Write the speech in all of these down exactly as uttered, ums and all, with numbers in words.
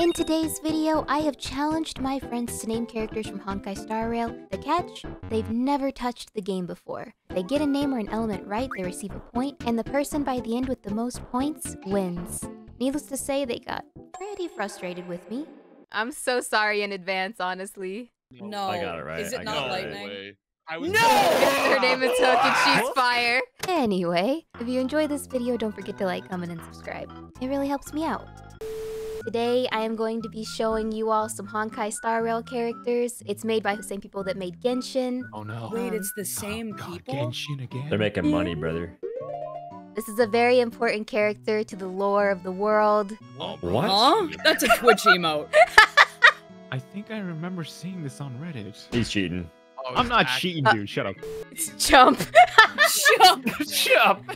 In today's video, I have challenged my friends to name characters from Honkai Star Rail. The catch? They've never touched the game before. If they get a name or an element right, they receive a point, and the person by the end with the most points wins. Needless to say, they got pretty frustrated with me. I'm so sorry in advance, honestly. No. I got it right. Is it I not Lightning? It. I was no! Her name is Hook and she's fire. Anyway, if you enjoyed this video, don't forget to like, comment, and subscribe. It really helps me out. Today, I am going to be showing you all some Honkai Star Rail characters. It's made by the same people that made Genshin. Oh no. Wait, it's the same oh, people? God, Genshin again? They're making money, brother. This is a very important character to the lore of the world. Oh, what? Huh? That's a Twitch emote. I think I remember seeing this on Reddit. He's cheating. Oh, I'm not act. cheating, dude. Uh, Shut up. Jump. Jump. Jump. Uh,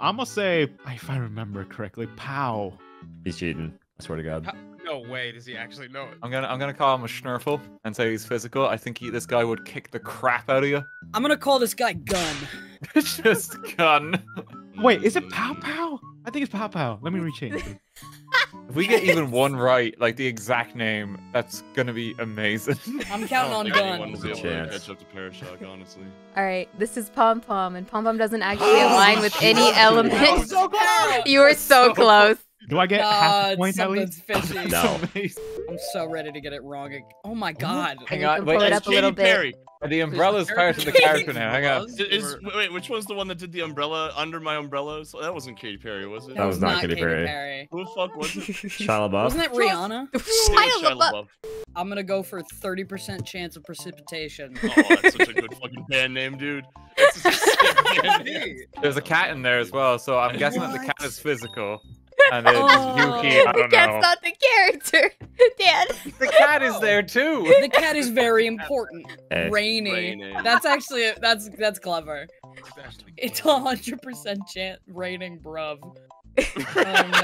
I'm gonna say, if I remember correctly, Pow. He's cheating. I swear to God. How? No way. Does he actually know it? I'm gonna, I'm gonna call him a Schnurfle and say he's physical. I think he, this guy would kick the crap out of you. I'm gonna call this guy Gun. It's just Gun. Wait, is it Pow Pow? I think it's Pow Pow. Let me rechange. If we get even one right, like the exact name, that's gonna be amazing. I'm counting on Gun. Catch up to Parashock, honestly. All right, this is Pom-Pom, and Pom-Pom doesn't actually align with any element. So you were so, so close. Do I get no, half a point at least? Fishy. No. I'm so ready to get it wrong. Oh my God. Oh, hang on, wait, it up a little Perry. bit. The umbrella's part of the character now. Hang on. Is, is, wait, which one's the one that did the umbrella under my umbrella? So that wasn't Katy Perry, was it? That was not, not Katy Perry. Perry. Who the fuck was it? Shia LaBeouf. Wasn't that Rihanna? Shia LaBeouf. I'm gonna go for thirty percent chance of precipitation. Oh, that's such a good fucking band name, dude. That's such a sick band name. There's a cat in there as well, so I'm guessing what? that the cat is physical. And then oh. Yuki, I don't know. The cat's know. not the character, Dan. The cat is there too. The cat is very important. Hey. Rainy. Rainy. That's actually a, that's that's clever. It's a hundred percent chance raining, bruv. Oh,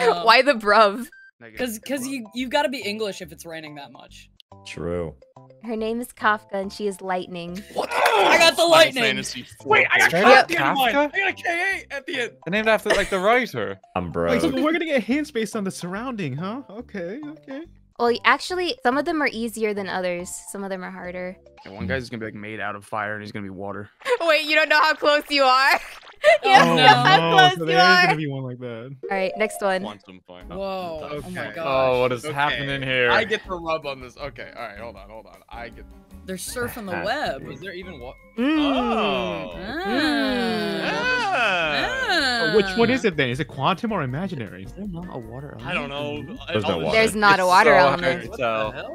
no. Why the bruv? Because because you you got to be English if it's raining that much. True. Her name is Kafka, and she is Lightning. What? Oh, I got the Lightning. Wait, I got Kafka at the end. Kafka? I got a K A at the end. I named after like the writer. I'm broke. Like, so we're gonna get hints based on the surrounding, huh? Okay, okay. Well, actually, some of them are easier than others. Some of them are harder. And one guy's gonna be like made out of fire, and he's gonna be water. Wait, you don't know how close you are. You don't oh, know how close so you there are. Is gonna be one like that. All right, next one. Quantum fire. Whoa! Okay. Oh my God! Oh, what is okay. happening here? I get the rub on this. Okay. All right. Hold on. Hold on. I get. They're surfing the web. Is there even what? Mm. Oh. Mm. Yeah. Yeah. Which one is it then? Is it quantum or imaginary? Is there not a water element? I don't know. There's, no water. There's not it's a water so element. What the hell?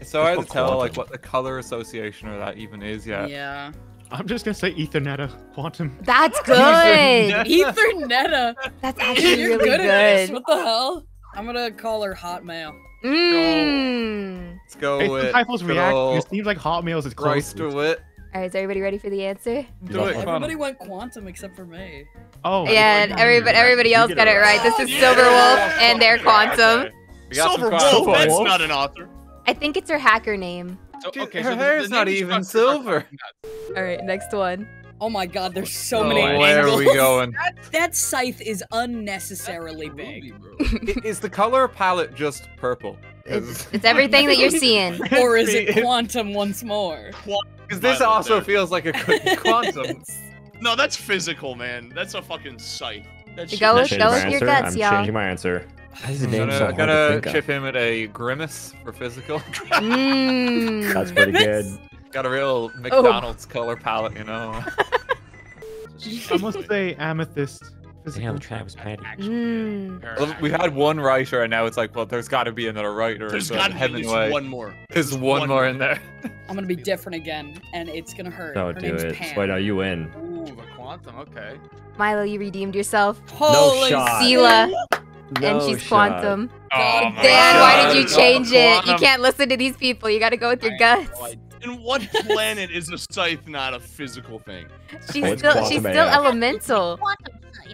It's so hard to tell like what the color association or that even is. Yeah. Yeah. I'm just gonna say Ethernetta Quantum. That's good! Ethernetta! That's actually You're really good. good. At this. What the hell? I'm gonna call her Hotmail. Mmm. Let's go hey, with Typho's react. It seems like Hotmail's is close to it. Alright, is everybody ready for the answer? Do it. Everybody went quantum except for me. Oh. Yeah, and everybody, everybody else got it right. This is yeah. Silver Wolf and their quantum. Yeah, Silver Wolf? That's Wolf? not an author. I think it's her hacker name. So, okay, her so hair is not even silver. All right, next one. Oh my God, there's so oh, many Where angles. are we going? That, that scythe is unnecessarily big. Is the color palette just purple? It's, it's everything that you're seeing. Or is it quantum once more? Because this also there. feels like a quantum. No, that's physical, man. That's a fucking scythe. That's go with, go with your guts, y'all. I'm changing my answer. I'm gonna, so I'm gonna to chip of. him at a grimace for physical. Mm. That's pretty good. Got a real McDonald's oh. color palette, you know. I must say amethyst. Damn, Travis Patty. Mm. Well, we had one writer, and now it's like, well, there's got to be another writer. There's so got to be one more. There's, there's one, one more in there. I'm gonna be different again, and it's gonna hurt. Don't Her do it. Pam. Wait, no, you win. Ooh, the quantum. Okay. Milo, you redeemed yourself. Holy Sela. No and she's shot. quantum. Oh Dan, God. why did you change oh, it? You can't listen to these people. You gotta go with your guts. And what planet is a scythe not a physical thing? She's oh, still she's still A I. elemental.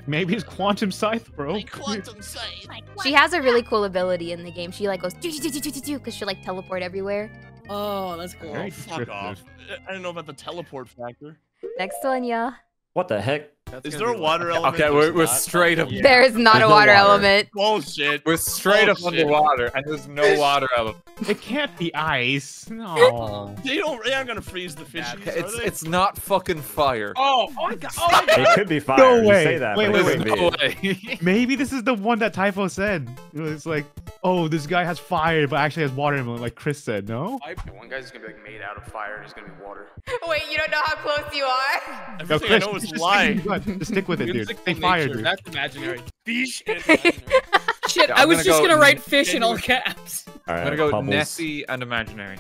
Maybe it's quantum scythe, bro. Like quantum scythe. She has a really cool ability in the game. She like goes do do do do do do because she like teleport everywhere. Oh, that's cool. Oh, fuck off. I don't know about the teleport factor. Next one, y'all. What the heck? That's is there a water element? Okay, we're, we're straight up. Yeah. There is not there's a water, no water element. Bullshit. We're straight Bullshit. up underwater, and there's no water element. It can't be ice. No. They don't. They aren't gonna freeze the fish. Yeah, it's they? it's not fucking fire. Oh, oh my god. Oh my god. It could be fire. No way. You say that, wait, wait, wait. No way. Maybe this is the one that Typho said. It was like, oh, this guy has fire, but actually has water element, like Chris said. No. One guy's gonna be like made out of fire, and he's gonna be water. Wait, you don't know how close you are. Everything no, Chris, I know is lying. Just stick with it, dude. Stay fired, dude. That's imaginary. Fish is imaginary. Shit, yeah, I was just gonna write fish in all caps. All right, I'm gonna go Pubbles. Nessie and imaginary.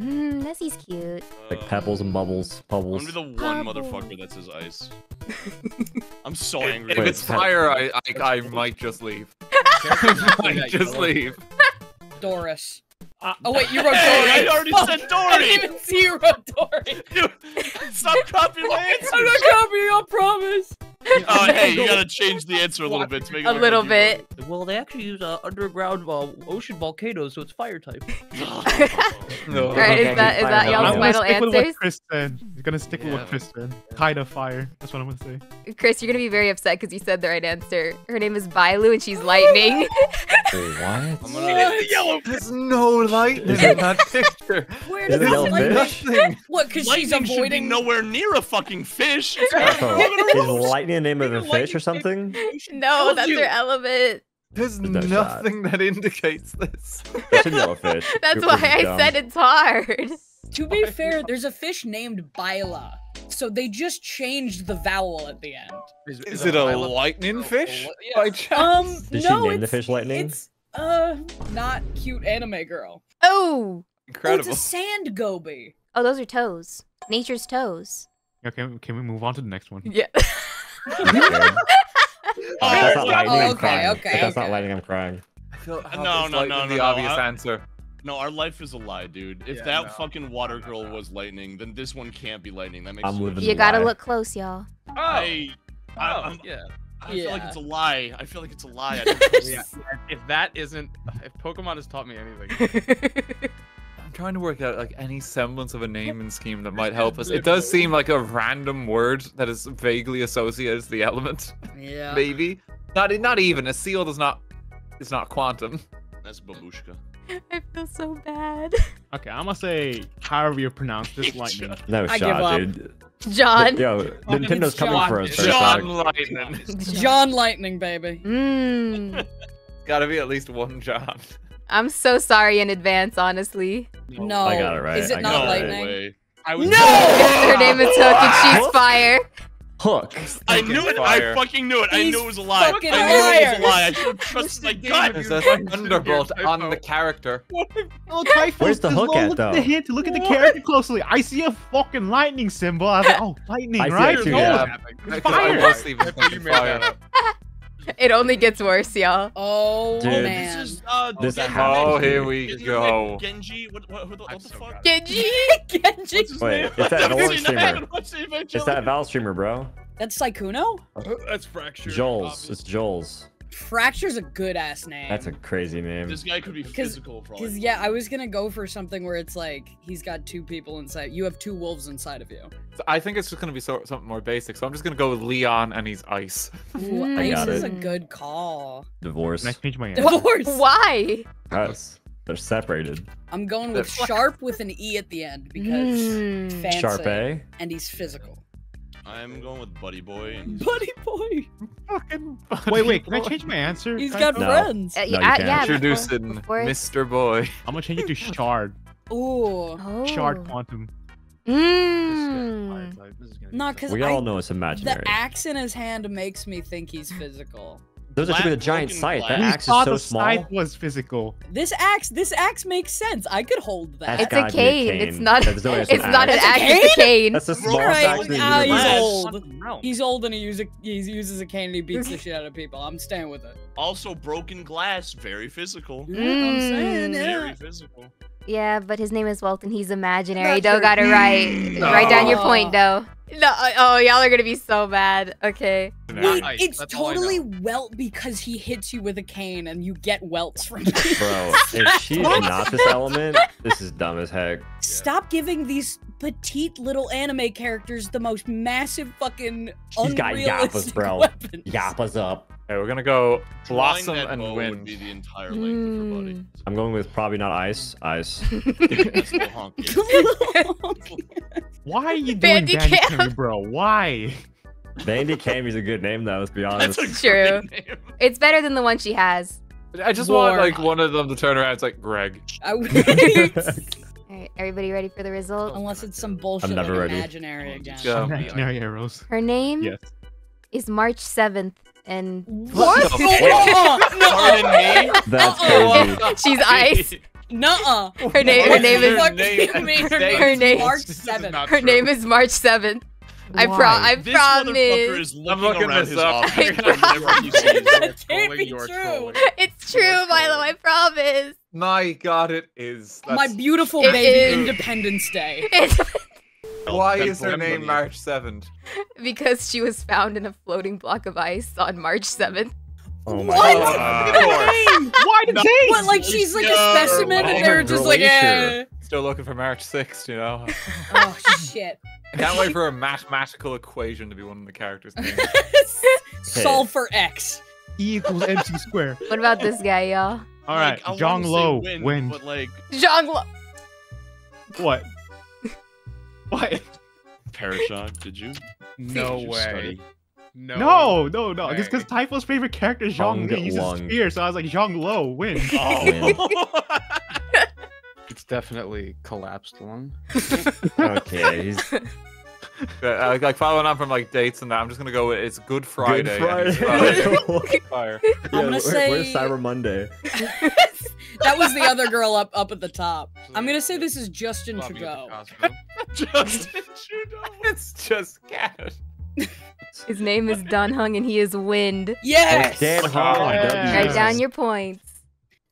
Mmm, Nessie's cute. Uh, like pebbles and bubbles. Pubbles. I'm gonna be the one Pubbles. motherfucker that says ice. I'm so angry. If, if it's fire, I, I, I might just leave. I might just leave. Doris. Uh, oh wait, you wrote Dory! Hey, I already oh, said Dory! I didn't even see you wrote Dory! Dude, stop copying my answer! I'm not copying, I promise! Oh, hey, you gotta change the answer a little bit to make it A little bit. It. Well, they actually use uh, underground uh, ocean volcanoes, so it's fire type. no. Alright, is that, is that y'all's final answers? Chris said. You're gonna stick yeah. with what Chris said. Yeah. Kind of fire, that's what I'm gonna say. Chris, you're gonna be very upset because you said the right answer. Her name is Bailu and she's lightning. Wait, what? What? The yellow. There's no lightning in that picture. Where does it lightning? What? Because she's avoiding nowhere near a fucking fish. Is lightning the name of a fish or something? No, that's her element. There's nothing that indicates this. That's a yellowfish. That's why I said it's hard. To be fair, there's a fish named Baila. So they just changed the vowel at the end. Is, is, is it a lightning fish? Yes. Um, Did she no, name the fish lightning? It's, uh, not cute anime girl. Oh! Incredible. Oh, it's a sand goby. Oh, those are toes. Nature's toes. Okay, can we move on to the next one? Yeah. oh, that's not lightning, oh, okay, I'm crying. Okay, okay. That's not lightning, I'm crying. I feel, no, no, no, no, the no, obvious no. answer. No, our life is a lie, dude. If yeah, that no, fucking water girl no, no. was lightning, then this one can't be lightning. That makes I'm sense. You gotta lie. look close, y'all. Oh, I, I, I'm, yeah. I yeah. feel like it's a lie. I feel like it's a lie. I don't yeah. If that isn't, if Pokemon has taught me anything. I'm trying to work out like any semblance of a naming scheme that might help us. It does seem like a random word that is vaguely associated to the element. Yeah. Maybe. Not, not even. A seal does not, it's not quantum. That's babushka. I feel so bad. Okay, I'm gonna say however you pronounce this lightning. No I shot, dude. John. The, yo, oh, Nintendo's coming John. for us. John Lightning. John Lightning, baby. Mm. Gotta be at least one John. I'm so sorry in advance, honestly. No. I got it right. Is it I not lightning? It I was no! Her name is Hook and she's fire. Hook. I Hook knew it. Fire. I fucking knew it. He's I knew it was a lie. I knew liar. it was a lie. I should have trusted my gut. There's a thunderbolt on the character. What the hell, Typho? Where's the hook at, though? Look at the hint. Look at the character closely. I see a fucking lightning symbol. I was like, oh, lightning, I right? See it, too, yeah. It's fire. Fire. It only gets worse, y'all. Oh, dude, man. This is, uh, this Genji. Oh, here we Genji. go. Genji? What, what, what, what the so fuck? Genji? Genji? Wait, name? it's that Valve streamer. It's that Valve streamer, bro. That's Sykuno? That's Fracture. Joel's. Obviously. It's Joel's. Fracture's a good-ass name. That's a crazy name. This guy could be physical, probably. Because, yeah, I was going to go for something where it's like, he's got two people inside. You have two wolves inside of you. So I think it's just going to be so, something more basic, so I'm just going to go with Leon and he's Ice. Ooh, I ice got is it. a good call. Divorce. Nice to meet you, my aunt. Divorce! Why? Because they're separated. I'm going with they're... Sharp with an E at the end because mm. fancy. Sharp A? And he's physical. I'm going with Buddy Boy. And Buddy Boy. Fucking. Buddy wait, wait. Can boy. I change my answer? He's got no. friends. Uh, no, you uh, yeah, Introducing Mister Boy. I'm gonna change it to Shard. Ooh. Oh. Shard Quantum. Mmm. No, because we all I, know it's imaginary. The axe in his hand makes me think he's physical. Those are two with a giant scythe. That axe is so small. I thought the scythe was physical. This axe, this axe makes sense. I could hold that. It's a cane. It's not. It's not an axe. It's a cane. That's a small axe. He's old. He's old and he uses he uses a cane and he beats the shit out of people. I'm staying with it. Also, broken glass, very physical. Mm. You know what I'm saying? Yeah. physical. Yeah, but his name is Welt and he's imaginary. Dough got it right. No. Write down your point, Dough. No, oh, y'all are gonna be so bad. Okay. Wait, nice. It's That's totally Welt because he hits you with a cane and you get welts from him. Bro, if she is not this element, this is dumb as heck. Stop giving these petite little anime characters the most massive fucking She's got yappas, bro. Weapons. Yappas up. Okay, we're gonna go Blossom and Wind. Would be the entire length mm. of her body. I'm going with probably not ice. Ice. Why are you doing Bandicam, Bandicam bro? Why? Bandicam is a good name, though. Let's be honest. That's true. It's better than the one she has. I just War. want like one of them to turn around. It's like Greg. I All right, everybody ready for the result? Unless it's some bullshit. I'm never like ready. Imaginary again. Yeah. Imaginary arrows. Her name yes. is March seventh. And what? What? No. That's crazy. She's ice. Nuh-uh. Her name. Her name is. Her name. Her name. March seventh. Her name is March seventh. I pro. I this promise. I'm looking this up. I promise. It can't be true. It's true, Milo. I promise. My God, it is. That's my beautiful baby. Independence Day. Why is her name March seventh? Because she was found in a floating block of ice on March seventh. Oh my what? God. Why did they? What, like she's like no. a specimen and they're just like, eh. Still looking for March sixth, you know? Oh, shit. I can't wait for a mathematical equation to be one of the characters' names. Solve for X. E equals M C squared. What about this guy, y'all? All right, like, Zhang Lo, win. win. But like... Zhang Lo. What? What? Parashon, did you? No did you way. Study? No, no, no. no. Just because Typho's favorite character is Zhang Li. He uses spear, so I was like, Zhang Lo, win. Oh. It's definitely collapsed lung. Okay. He's... Uh, like following on from like dates and that, I'm just gonna go. It's Good Friday. Good Friday. Fire. I'm gonna yeah, say where's Cyber Monday. That was the other girl up up at the top. I'm gonna say this is Justin Trudeau. Justin Trudeau. It's just cat. His name is Dan Heng and he is Wind. Yes. Dan Heng. Oh, yes. Write down your points.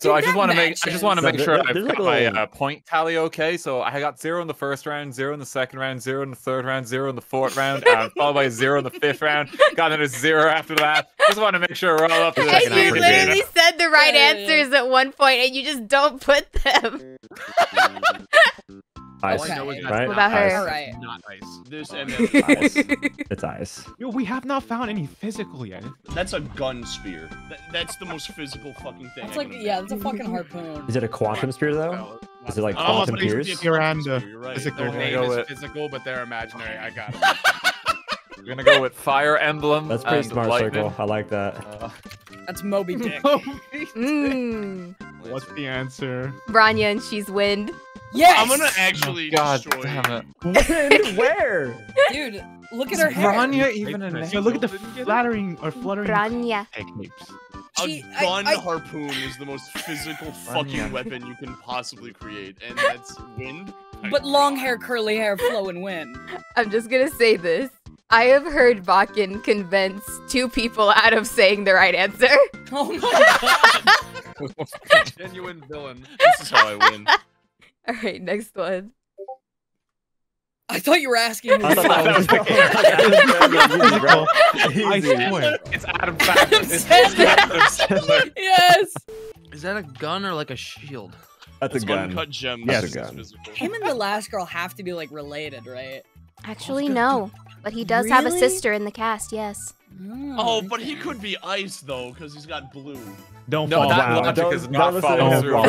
So Dude, I just want to make I just want to make sure I've got my uh, point tally okay. So I got zero in the first round, zero in the second round, zero in the third round, zero in the fourth round, uh, followed by zero in the fifth round. Got another zero after that. Just want to make sure we're all up to the second round. You literally said the right answers at one point, and you just don't put them. Ice. All I know is right? about her. Ice. All right. Not ice. This and then it's ice. It's ice. Yo, we have not found any physical yet. That's a gun spear. Th that's the most physical fucking thing. It's like, yeah, it's a fucking harpoon. Is it a quantum spear though? Is it like oh, quantum spears? Like you're right. Physical. Their name is physical, but they're imaginary. I got it. We're gonna go with Fire Emblem. That's pretty smart, lightning. Circle. I like that. Uh, That's Moby Dick. Moby Dick. Mm. What's the answer? Bronya and she's Wind. Yes! I'm gonna actually oh, destroy God damn it. Wind? Where? Dude, look at her hair. Bronya even in yeah, look at the flattering or fluttering Bronya. Techniques. She, a gun I, I... harpoon is the most physical fucking weapon you can possibly create, and that's Wind. But long hair, curly hair, flow and wind. I'm just gonna say this. I have heard Bakken convince two people out of saying the right answer. Oh my God. Genuine villain. This is how I win. All right, next one. I thought you were asking me. I thought that was the case. It's Adam Sandler. It's Adam Sandler. Yes. Is that a gun or like a shield? That's, That's a gun. Uncut Gems. Yeah, it's a gun. Him and the last girl have to be like related, right? Actually, no. But he does really? have a sister in the cast, yes. Oh, oh but he could be ice, though, because he's got blue. Don't no, fall down. Logic don't, is not following through.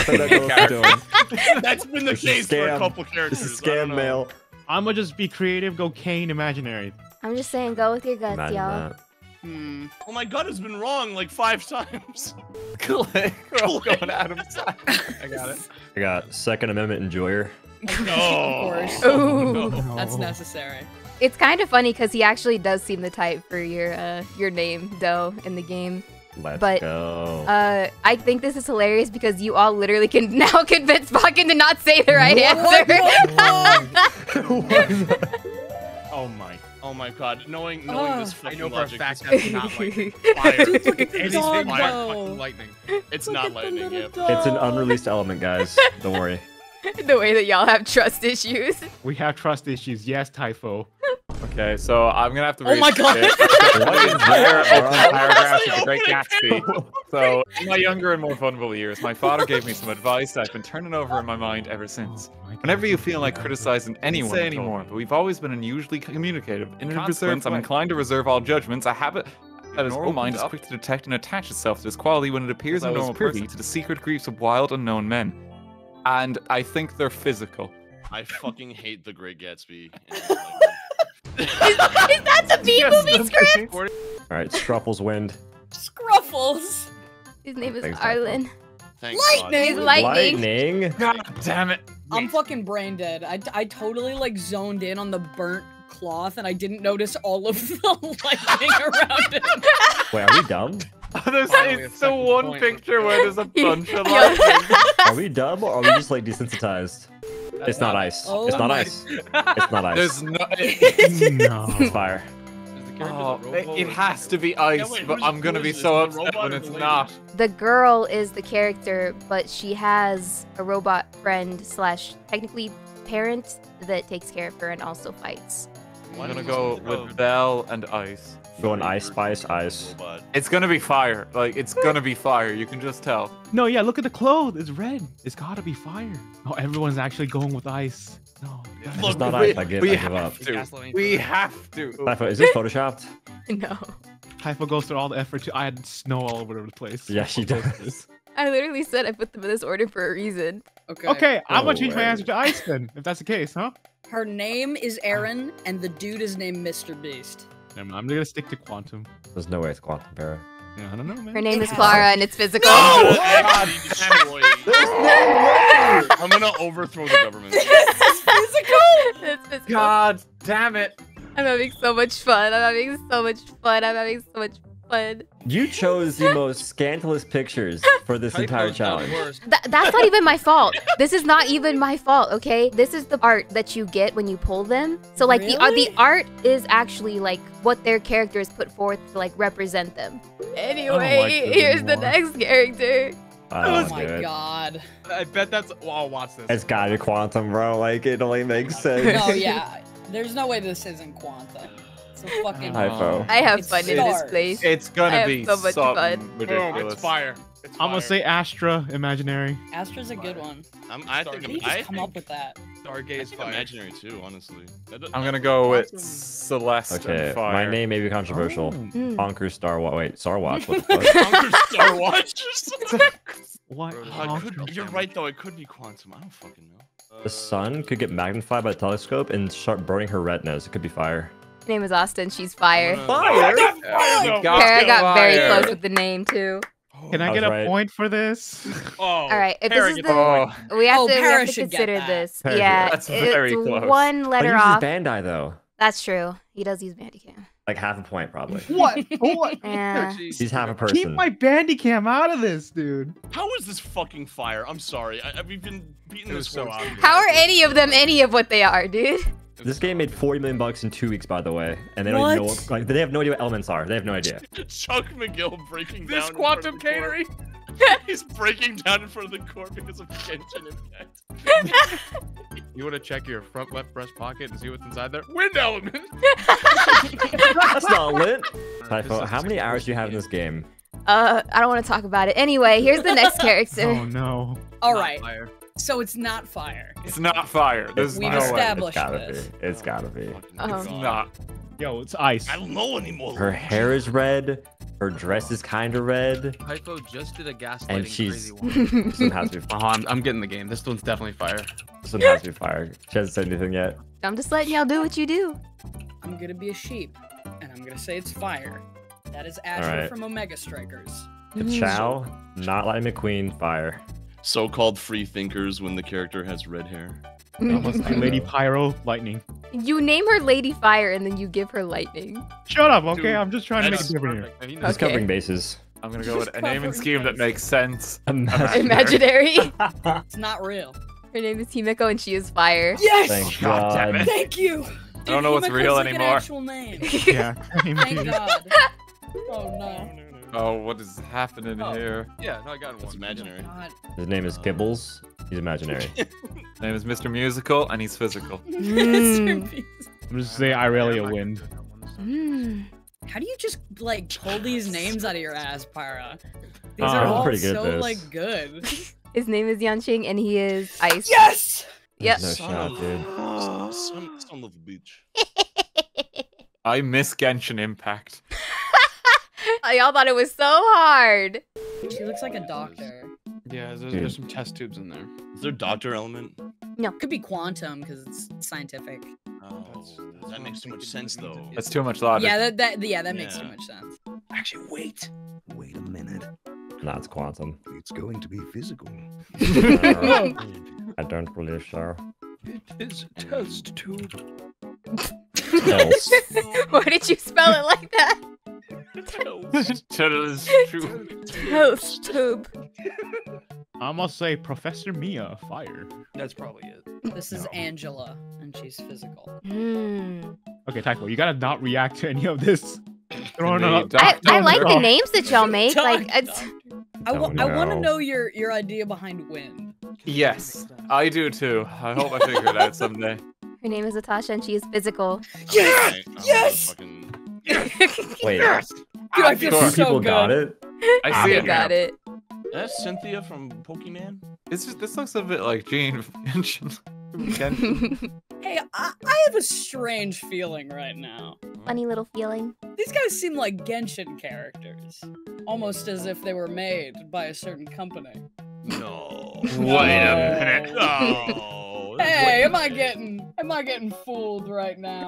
That's been the it's case for a couple characters. This is scam mail. I'm going to just be creative, go Kane imaginary. I'm just saying, go with your guts, y'all. Hmm. Oh, my gut has been wrong like five times. Click. We're going Adam's side. I got it. I got Second Amendment enjoyer. No. Oh, no. That's necessary. It's kind of funny because he actually does seem the type for your uh, your name, Dough, in the game. Let's but, go. Uh, I think this is hilarious because you all literally can now convince Bakken to not say the right what? answer. What? What? Oh my Oh my god, knowing knowing oh, this fucking I know for logic, a fact that's not lightning. Fire. Dude, look at the dog, fire. Fucking lightning. It's look not lightning, yeah. Dog. It's an unreleased element, guys. Don't worry. The way that y'all have trust issues. We have trust issues, yes, Typho. Okay, so I'm gonna have to read. Oh my god! What is rare among paragraphs of the Great Gatsby? So, in my younger and more vulnerable years, my father gave me some advice that I've been turning over in my mind ever since. Whenever you feel like criticizing anyone anymore, but we've always been unusually communicative. In consequence, I'm inclined to reserve all judgments. I have it. That his normal mind is quick to detect and attach itself to this quality when it appears in a normal person to the secret griefs of wild, unknown men. And I think they're physical. I fucking hate the Great Gatsby. Is, is that the B-movie script? Alright, Scruffles wind. Scruffles! His name is Arlen. Lightning! Lightning! Lightning! God damn it! I'm fucking brain dead. I, I totally like zoned in on the burnt cloth and I didn't notice all of the lightning around it. Wait, are we dumb? Oh, there's oh, it's the one point. Picture where there's a bunch of lightning. Are we dumb or are we just like desensitized? It's not ice. Oh it's not my. ice. It's not ice. There's no. It, no. It's fire. Oh, it, it has to be ice, yeah, wait, but I'm gonna be so upset when it's not. The girl is the character, but she has a robot friend slash technically parent that takes care of her and also fights. I'm gonna go with Belle and ice. Go an ice, spice, ice. It's gonna be fire. Like, it's gonna be fire. You can just tell. No, yeah, look at the clothes. It's red. It's gotta be fire. No, everyone's actually going with ice. No. It's look, not we, ice. I give, we I give up. To. We have to. Typho, is this photoshopped? No. Typho goes through all the effort to add snow all over the place. Yeah, she does. I literally said I put them in this order for a reason. Okay. Okay, oh, I'm gonna change my answer to ice then, if that's the case, huh? Her name is Aaron, and the dude is named Mister Beast. I'm gonna stick to Quantum. There's no way it's Quantum, Para. Yeah, I don't know, man. Her name is Clara, and it's physical. No! God, there's no way! I'm gonna overthrow the government. It's physical? It's physical. God damn it! I'm having so much fun. I'm having so much fun. I'm having so much fun. You chose the most scandalous pictures for this entire challenge. Th that's not even my fault. This is not even my fault, okay? This is the art that you get when you pull them. So like really? the uh, the art is actually like what their characters put forth to like represent them. Anyway, like here's anymore. the next character. Oh my it. god. I bet that's well, I'll watch this. It's gotta be Quantum, bro. Like it only makes sense. Oh no, yeah. There's no way this isn't Quantum. Fucking Typho. I have fun in this place. It's gonna be so much fun. Ridiculous. Oh, it's fire. It's I'm fire. gonna say Astra Imaginary. Astra's a good one. I'm, I think I'm, I come think up with that. Stargaze Fire. Imaginary too, honestly. I'm gonna go with Celeste okay, and Fire. My name may be controversial. Oh. Conquer Star Watch. Wait, Star Watch. What the fuck? Conquer Star Watch. What? Oh, could, you're right though. It could be Quantum. I don't fucking know. The sun could get magnified by the telescope and start burning her retinas. It could be fire. Her name is Austin. She's fire. Fire? Kara oh, got, got, got very fire. close with the name too. Can I, I get a right. point for this? Oh, all right. If this is the, oh. we, have oh, to, we have to consider this. Parra yeah, that's it, very it's close. One letter off. He uses Bandai though. That's true. He does use Bandicam. Like half a point probably. What? What? Yeah. He's half a person. Keep my Bandicam out of this, dude. How is this fucking fire? I'm sorry. I, we've been beating this so often. How are any of them any of what they are, dude? This game made forty million bucks in two weeks, by the way, and they don't what? even know what, like they have no idea what elements are. They have no idea. Chuck McGill breaking this down. This Quantum Catering. He's breaking down in front of the court because of Genshin Impact. You want to check your front left breast pocket and see what's inside there? Wind element. That's not lit. Typho, how many hours do you have in this game? Uh, I don't want to talk about it. Anyway, here's the next character. Oh no. All right. So it's not fire. It's not fire. There's We've no established way. It's gotta this. be. It's gotta be. Oh, it's not. Yo, it's ice. I don't know anymore. Her hair is red. Her dress is kind of red. Typho just did a gaslighting and she's... crazy one. This one has to be fire. Uh -huh, I'm, I'm getting the game. This one's definitely fire. This one has to be fire. She hasn't said anything yet. I'm just letting y'all do what you do. I'm gonna be a sheep, and I'm gonna say it's fire. That is Asher right. from Omega Strikers. Chow, not like McQueen, fire. So-called free thinkers when the character has red hair. Lady Pyro, lightning. You name her Lady Fire and then you give her lightning. Shut up, okay? Dude, I'm just trying to make a difference here. He's okay. covering bases. I'm gonna go She's with a name and scheme bases. that makes sense. Imaginary. It's not real. Her name is Himeko and she is fire. Yes! Thank God. God damn it. Thank you! Dude, I don't know what's real like anymore. An actual name. Yeah. Thank God. Oh no. Oh, what is happening oh. here? Yeah, no, I got one. It's imaginary. Oh, his name is Kibbles. He's imaginary. His name is Mister Musical, and he's physical. Mister Musical. I'm just saying, Irelia wind. Mm. How do you just like pull these names out of your ass, Pyra? These uh, are all good, so this. like good. His name is Yanqing, and he is ice. Yes. Yep. No shot, dude. Son of a bitch. I miss Genshin Impact. Y'all thought it was so hard. She looks like a doctor. Yeah, there's, there's some test tubes in there. Is there a doctor element? No. It could be quantum because it's scientific. Oh, that's, that's that makes too much sense, though. That's too much logic. Yeah, that, that yeah, that yeah. makes too much sense. Actually, wait. Wait a minute. That's quantum. It's going to be physical. uh, I don't believe so. It is a test tube. Why did you spell it like that? Toast. Toast tube. Toast tube. I must say, Professor Mia, fire. That's probably it. This is no. Angela, and she's physical. Mm. Okay, Typho, you gotta not react to any of this. Throwing up. I, I like the names that y'all make. Like, it's... I, w I want to know your your idea behind Win. Yes, I do too. I hope I figure it out someday. Her name is Natasha, and she is physical. Yeah. Right. Yes. Fucking... Wait, dude, I feel so people good. got it. I see it. Got it. That's Cynthia from Pokemon. It's just this looks a bit like Gene. Hey, I, I have a strange feeling right now. Funny little feeling. These guys seem like Genshin characters, almost as if they were made by a certain company. No. Wait a minute. Oh. Hey, am I getting? Am I getting fooled right now?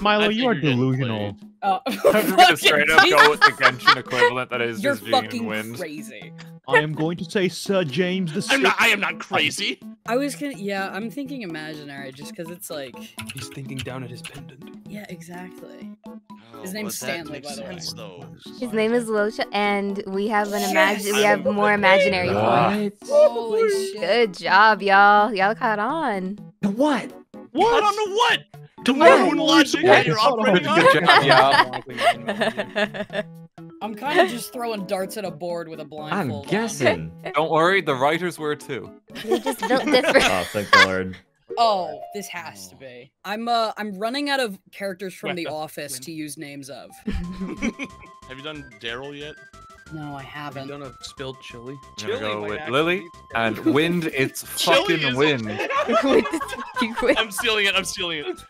Milo, you are delusional. Uh, I'm gonna straight up go with the Genshin equivalent that is just Gene Wind. Crazy. I am going to say Sir James the I'm not, I am not crazy. I was gonna, yeah, I'm thinking imaginary just because it's like. He's thinking down at his pendant. Yeah, exactly. His oh, name's Stanley, by the way. Sense, his name is Luocha, and we have an yes! imagine. We have more imaginary points. Holy shit! Good job, y'all. Y'all caught on. What? What? I don't know what. To my own logic, how you're operating on. Good job, y'all. I'm kind of just throwing darts at a board with a blindfold. I'm guessing. On. Don't worry, the writers were too. They just built different. Oh, thank the Lord. Oh, this has to be. I'm uh, I'm running out of characters from The Office to use names of. Have you done Daryl yet? No, I haven't. Have you done a spilled chili? Chili go with Lily and Wind. It's fucking Wind. I'm stealing it. I'm stealing it.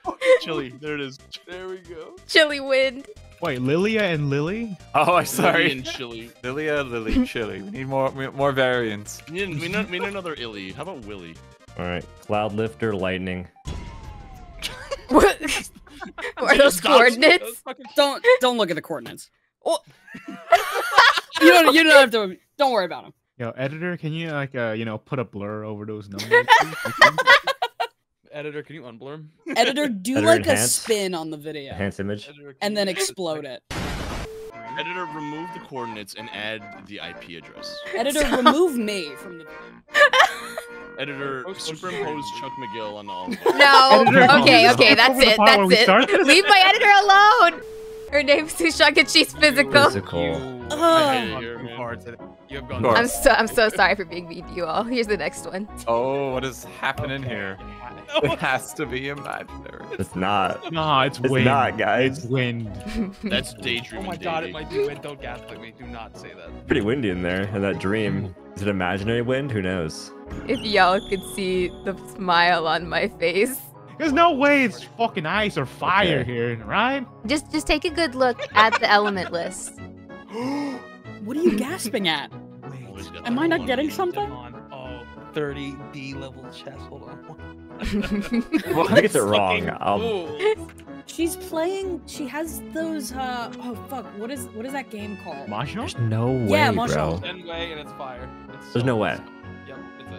Chili. There it is. There we go. Chili Wind. Wait, Lilia and Lily? Oh, I'm sorry. Lily and Chili. Lilia, Lily, Chili. We need more more variants. We need, we need, we need another Illy. How about Willy? All right, Cloud Lifter, Lightning. What? What are those Stop. coordinates? Those fucking... Don't don't look at the coordinates. Oh. you don't you don't have to. Don't worry about them. Yo, editor, can you like uh you know put a blur over those numbers? Editor, can you unblur? Editor, do editor like enhance. a spin on the video. Enhance image, and then explode it. Editor, remove the coordinates and add the I P address. Editor, remove me from the video. Editor, superimpose Chuck McGill on all of them. No. Editor, okay, okay, that's it. That's it. Start. Leave my editor alone. Her name's Sushak and she's physical. Physical. Oh. I'm so I'm so sorry for being mean to you all. Here's the next one. Oh, what is happening okay. here? It has to be imaginary. It's not. Nah, it's, it's wind. It's not, guys. It's wind. That's daydreaming. Oh my god, it might be wind. Don't gaslight me. Do not say that. Pretty windy in there, in that dream. Is it imaginary wind? Who knows? If y'all could see the smile on my face. There's no way it's fucking ice or fire okay. here, right? Just just take a good look at the element list. What are you gasping at? Wait, am I not getting something? Oh, thirty D level chest. Hold on. Well, I get it wrong. Cool. She's playing. She has those. Uh, oh fuck! What is what is that game called? Mahjong? There's no way, yeah, bro. Anyway, and it's fire. It's so There's no way. Yep, it's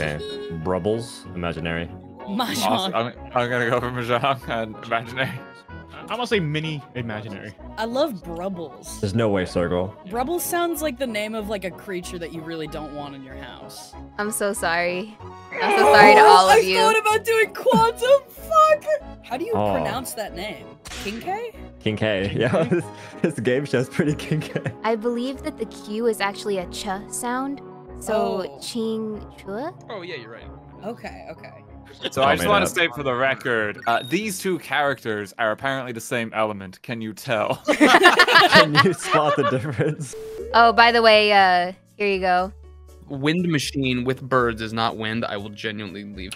a... Okay. Brubbles, imaginary. Mahjong. Awesome. I'm, I'm gonna go for Mahjong and imaginary. I'm gonna say mini imaginary. I love Brubbles. There's no way, Circle. Brubbles sounds like the name of like a creature that you really don't want in your house. I'm so sorry. I'm so sorry oh, to all I of you. I thought about doing quantum. Fuck. How do you oh. pronounce that name? Kinkei? Kinkei, yeah. This, this game show is pretty Kinkei. I believe that the Q is actually a ch sound. So, oh. Ching Chua? Oh, yeah, you're right. Okay, okay. So I just want to state for the record, uh, these two characters are apparently the same element. Can you tell? Can you spot the difference? Oh, by the way, uh, here you go. Wind machine with birds is not wind. I will genuinely leave.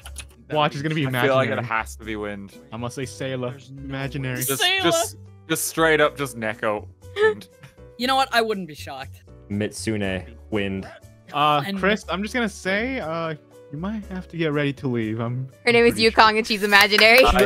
Watch is gonna be imaginary. I feel like it has to be wind. Unless they say sailor. Imaginary. Just, just, just straight up, just Neko. Wind. You know what? I wouldn't be shocked. Mitsune, wind. Uh, Chris, I'm just gonna say, uh. You might have to get ready to leave. I'm Her name is Yukong sure. and she's imaginary. I hate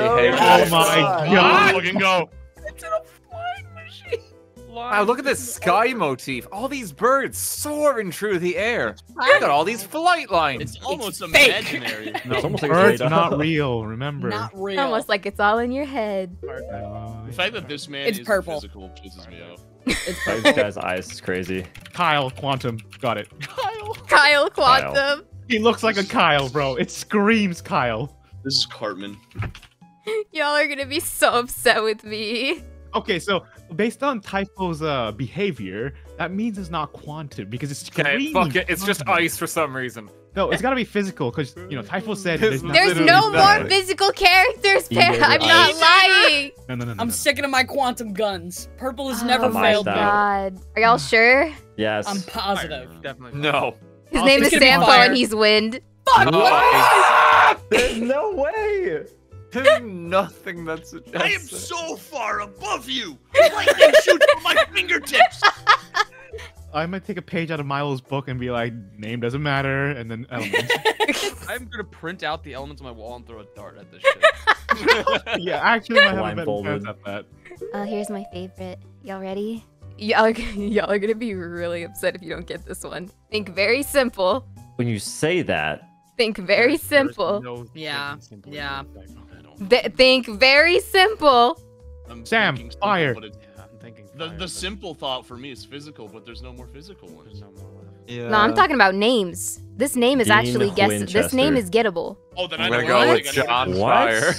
oh my god. god. Look and go. It's in a flying machine. Wow, look at this sky motif. All these birds soaring through the air. Look at all these flight lines. It's almost it's imaginary. No, it's almost like birds not real, remember. Not real. Almost like it's all in your head. Uh, the fact that this man it's is purple. Physical pisses me off. It's purple. This guy's eyes is crazy. Kyle Quantum. Got it. Kyle. Kyle Quantum. Kyle. He looks like a Kyle, bro. It screams Kyle. This is Cartman. Y'all are gonna be so upset with me. Okay, so based on Typho's uh, behavior, that means it's not quantum because it's okay, fuck it. It's just ice for some reason. No, it's gotta be physical because, you know, Typho said there's, there's no more it. physical characters, Para. I'm not lying. No, no, no, no, I'm no. sicking of my quantum guns. Purple has oh, never failed me. God. Are y'all sure? Yes. I'm positive. I, definitely. No. His name is Sampo and he's wind. Fuck! No, what? There's no way! There's nothing that's a I am so far above you! Lightning shoots from my fingertips! I might take a page out of Milo's book and be like, name doesn't matter, and then elements. I'm gonna print out the elements on my wall and throw a dart at this shit. Yeah, actually, I have a better chance at that. Oh, uh, here's my favorite. Y'all ready? Y'all are gonna be really upset if you don't get this one. Think very simple. When you say that, think very simple. No yeah, simple yeah. Th think very simple. I'm Sam, simple, fire. It, yeah, I'm thinking fire. The, the simple thought for me is physical, but there's no more physical ones. No, more yeah. no I'm talking about names. This name is Dean actually guess. This name is gettable. Oh, then I know go with John Fire.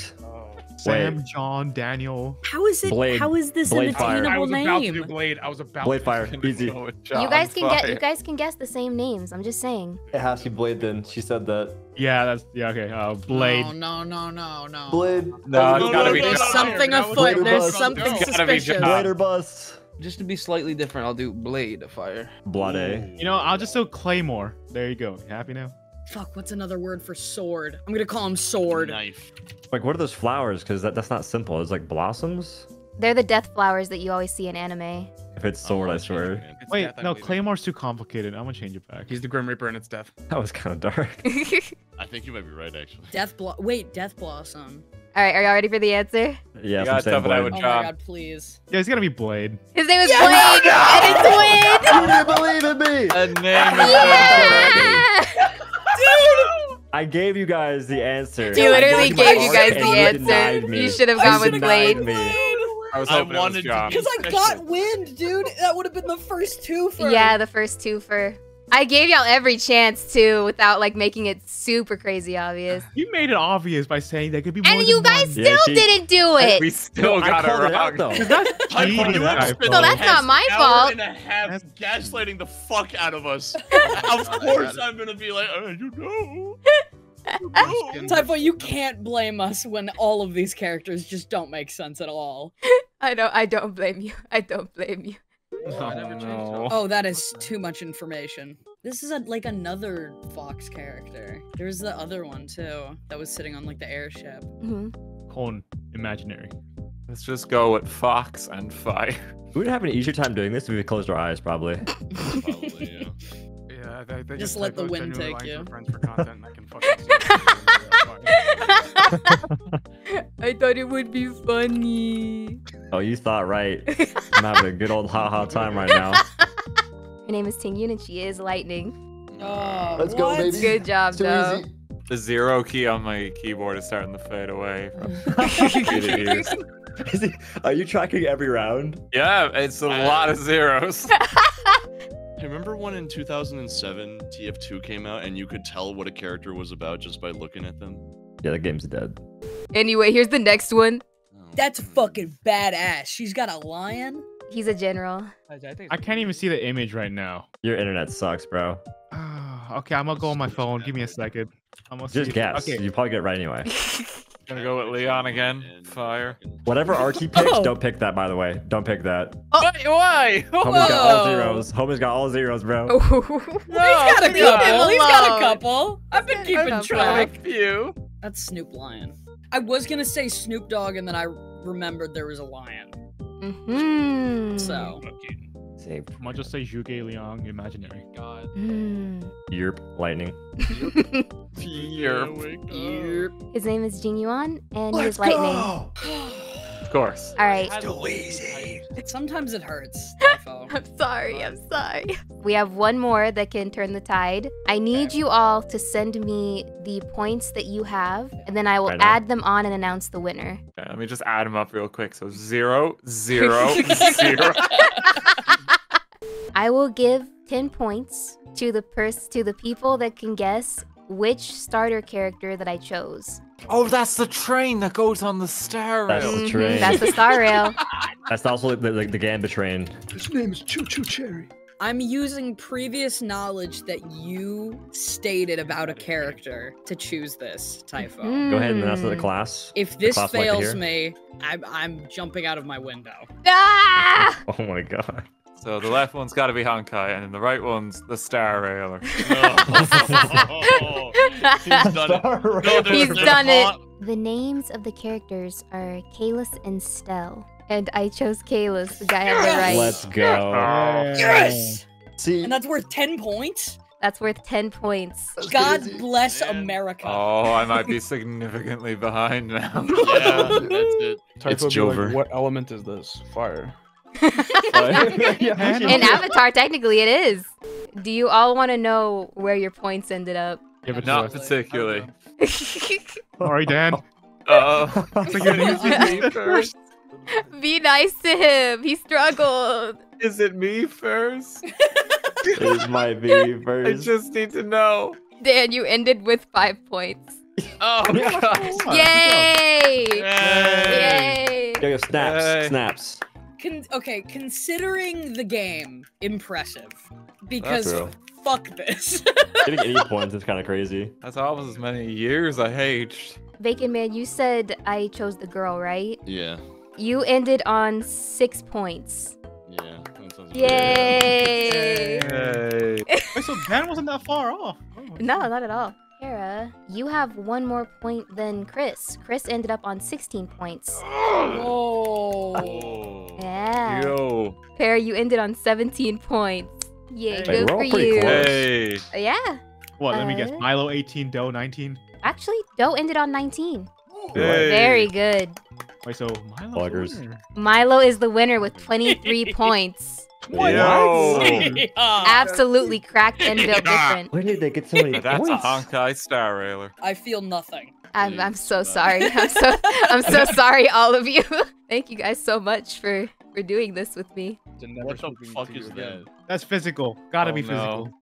Sam, Blade. John, Daniel. How is it? Blade. How is this Blade an attainable name? I was about to do Blade. I was about Blade to Fire. Easy. You guys can Fire. get. You guys can guess the same names. I'm just saying. It has to be Blade. Then she said that. Yeah. That's yeah. Okay. Uh, Blade. No. No. No. No. No. Blade. No. no, no, no, no be there's something afoot. There's something suspicious. Blade or bust. Just to be slightly different, I'll do Blade of Fire. Blade. You know, I'll just do Claymore. There you go. Happy now. Fuck, what's another word for sword? I'm gonna call him sword. Knife. Like, what are those flowers? Because that, that's not simple. It's like blossoms? They're the death flowers that you always see in anime. If it's sword, oh, I swear. It, it's Wait, death, no, Claymore's too complicated. I'm gonna change it back. He's the Grim Reaper and it's death. That was kind of dark. I think you might be right, actually. Death blo- Wait, death blossom. All right, are y'all ready for the answer? Yeah, I'm saying Blade. I would oh my god, please. Yeah, it's gonna be Blade. His name is yeah, Blade, no, no! and it's Wind! You didn't believe in me! A name is yeah! Dude! I gave you guys the answer. You literally gave you guys the answer. You, you should have gone with Blade. Me. I was hoping I wanted because I got Wind, dude. That would have been the first twofer. Yeah, the first twofer. I gave y'all every chance too, without like making it super crazy obvious. You made it obvious by saying there could be more. And you guys still yeah, she, didn't do it. We still no, got it wrong. Though. That's so that's not my fault. And a half gaslighting the fuck out of us. Of course I'm gonna be like, oh, you know. You know. Typho, you can't blame us when all of these characters just don't make sense at all. I don't. I don't blame you. I don't blame you. Oh, I never no. oh, that is too much information. This is a, like another Fox character. There's the other one too that was sitting on like the airship. Mm-hmm. Con imaginary. Let's just go with Fox and Fire. We would have an easier time doing this if we closed our eyes, probably. Probably, yeah. Yeah, they, they just, just let the wind take you. I thought it would be funny. Oh, you thought right. I'm having a good old haha -ha time right now. Her name is Tingyun and she is lightning. Oh, let's what? go, baby. Good job, Dough. The zero key on my keyboard is starting to fade away. Is it, are you tracking every round? Yeah, it's a I lot know. of zeros. I remember when in two thousand seven T F two came out and you could tell what a character was about just by looking at them. Yeah, the game's dead. Anyway, here's the next one. That's fucking badass. She's got a lion. He's a general. I can't even see the image right now. Your internet sucks, bro. Okay, I'm gonna go on my phone. Give me a second. I'm gonna just guess. Okay. You probably get it right anyway. Gonna go with Leon again. Fire. Whatever R T picks, oh. don't pick that, by the way. Don't pick that. Oh. Why? Why? Homie's got all zeros. Homie's got all zeros, bro. No, he's got a couple. Alone. He's got a couple. I've been keeping track. A few. That's Snoop Lion. I was gonna say Snoop Dogg, and then I remembered there was a lion. Mm-hmm. So. I'm gonna just say Zhuge Liang, imaginary. God. Mm. Yerp, lightning. Yerp. Yerp. Yerp. His name is Jing Yuan, and Let's he's lightning. Go. Of course. All right. It's too easy. Sometimes it hurts. I'm sorry. I'm sorry. We have one more that can turn the tide. I need okay. you all to send me the points that you have, and then I will right add them on and announce the winner. Okay, let me just add them up real quick. So zero, zero, zero. I will give ten points to the pers to the people that can guess which starter character that I chose. Oh, that's the train that goes on the Star Rail. That's the train. Mm-hmm. That's the Star Rail. That's also the, the, the Gamba train. His name is Choo Choo Cherry. I'm using previous knowledge that you stated about a character to choose this, Typho. Mm. Go ahead and announce to the class. If this class fails me, I'm, I'm jumping out of my window. Ah! Oh my god. So the left one's got to be Honkai, and then the right one's the Star Railer. Oh. He's done Star it. Rail. No, He's done it. Hot. The names of the characters are Kalis and Stelle, and I chose Kalis. The guy yes! on the right. Let's go. Oh. Yes. See, and that's worth ten points. That's worth ten points. That's God crazy. bless Man. America. Oh, I might be significantly behind now. Yeah, that's it. Typho it's Jover. Like, what element is this? Fire. In Avatar, technically, it is. Do you all want to know where your points ended up? Yeah, but not particularly. Sorry, Dan. Uh, you're gonna use me first. Be nice to him. He struggled. Is it me first? It might be first. I just need to know. Dan, you ended with five points. Oh gosh! Yay! Yay! Yay! Yo, yo, snaps! Yay. Snaps! Con okay, considering the game, impressive. Because fuck this. Getting any points is kind of crazy. That's almost as many years I aged. Bacon Man, you said I chose the girl, right? Yeah. You ended on six points. Yeah. Yay! Yay! Wait, so Dan wasn't that far off. Oh, no, not at all. Kara, you have one more point than Chris. Chris ended up on sixteen points. Oh. Oh. Yeah. Yo. Pear, you ended on seventeen points. Yeah, hey. Good for you. Hey. Yeah. What, uh, let me guess. Milo eighteen, Dough nineteen? Actually, Dough ended on nineteen. Hey. Very good. Wait, so Milo's Milo is the winner with twenty-three points. What? Yeah. Absolutely cracked and built different. Where did they get so many That's points? A Honkai Star Railer. I feel nothing. I'm, I'm so sorry. I'm so I'm so sorry, all of you. Thank you guys so much for for doing this with me. What the fuck is that? That's physical. Gotta oh, be physical. No.